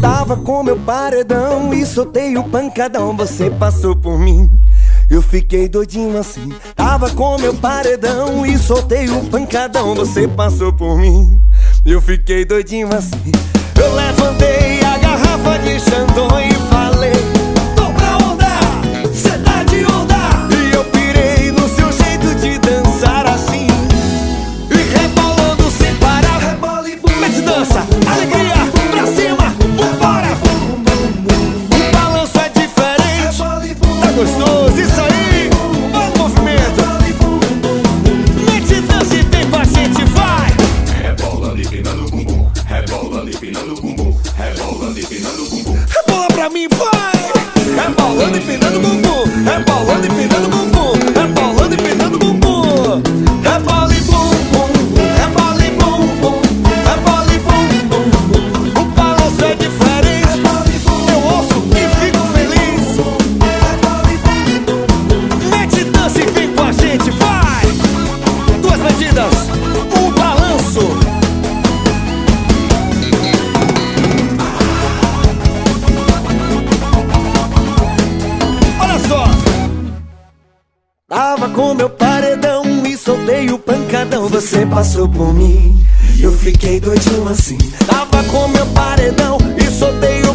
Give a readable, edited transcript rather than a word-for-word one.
Tava com meu paredão e soltei o pancadão, você passou por mim, eu fiquei doidinho assim. Tava com meu paredão e soltei o pancadão, você passou por mim, eu fiquei doidinho assim. Eu levantei a garrafa de Xandão e falei: tô pra onda, cê tá de onda. E eu pirei no seu jeito de dançar assim, e rebolando sem parar. Rebole, mete dança, alegria, pra cima, vambora. O balanço é diferente, tá gostoso, isso aí, olha o movimento. Mete dança e vem com a gente, vai. Rebolando e empinando o bumbum, rebolando e empinando o bumbum, rebolando e empinando o bumbum. Rebola pra mim, vai! Rebolando e empinando o bumbum, rebolando e empinando o bumbum, rebolando e empinando o bumbum. Rebola e bumbum, rebola e bumbum, rebola e bumbum. O balanço é diferente, eu ouço e fico feliz. Mete dança e vem com a gente, vai! Duas medidas, um balanço. Tava com meu paredão e soltei o pancadão, você passou por mim, eu fiquei doidinho assim. Tava com meu paredão e soltei o